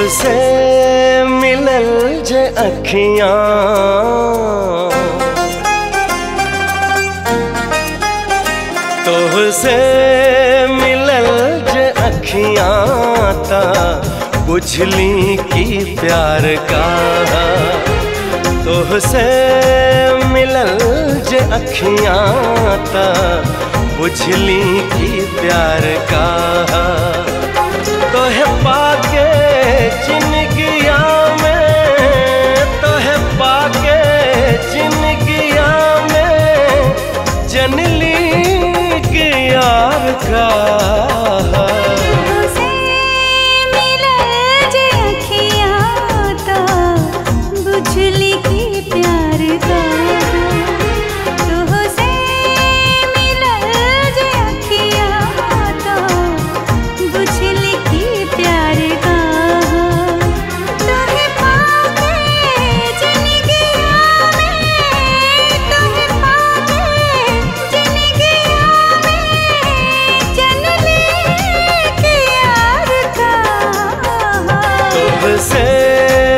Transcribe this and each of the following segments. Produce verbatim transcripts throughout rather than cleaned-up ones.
तोहसे मिलल जे अखियाँ, तोहसे मिलल जे अखियाँ ता बुझली की प्यार का। तोहसे मिलल जे अखियाँ ता बुझली की प्यार का। तोहे पाके जिंदगिया में, तोहे पाके जिंदगिया में जनली यार का।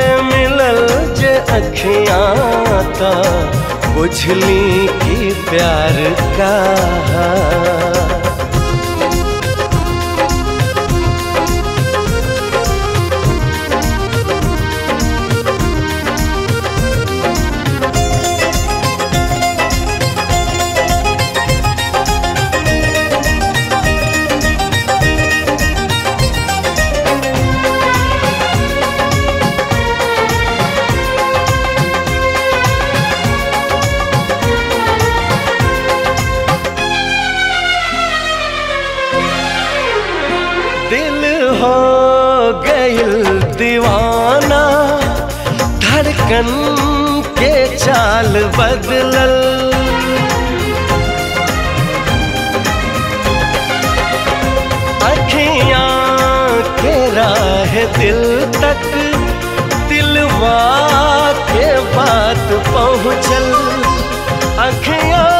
तोहसे मिलल जे अखियाँ ता बुझली की प्यार का। तोहसे मिलल जे अखियाँ ता बुझली की प्यार का। तोहे पाके जिंदगिया में, तोहे पाके जिंदगिया में जनली की यार का। तोहसे मिलल जे अखियाँ ता बुझली की प्यार का। दिल हो गइल दीवाना, धड़कन के चाल बदलल। अखियाँ के राह दिल तक दिलवा के बात पहुँचल। अखियाँ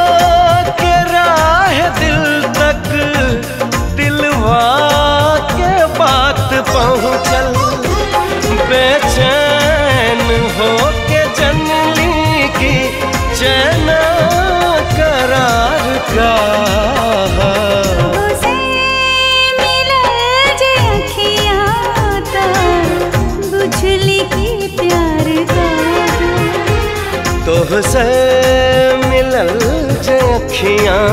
के राह दिल तक दिलवा पहुँचल। बेचैन हो के जनली की चैन करार का। तोहसे मिलल जे अखियाँ ता बुझली की प्यार का। तोहसे मिलल जे अखियाँ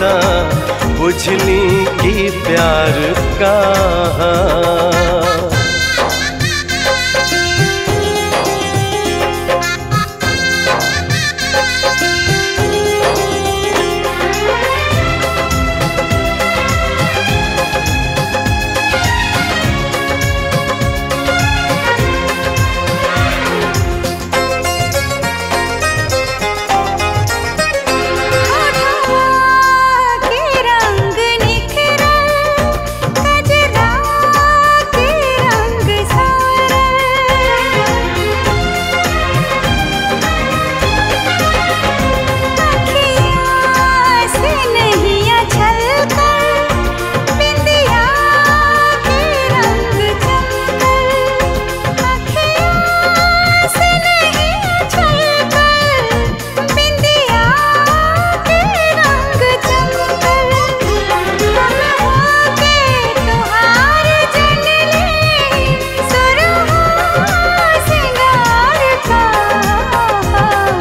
ता बुझली की प्यार का।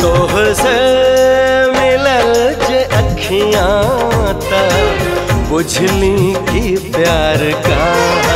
तोहसे मिलल जे अखियाँ ता बुझली की प्यार का।